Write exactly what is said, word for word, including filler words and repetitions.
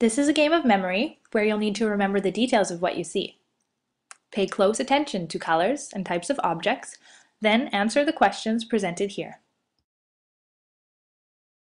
This is a game of memory where you'll need to remember the details of what you see. Pay close attention to colors and types of objects, then answer the questions presented here.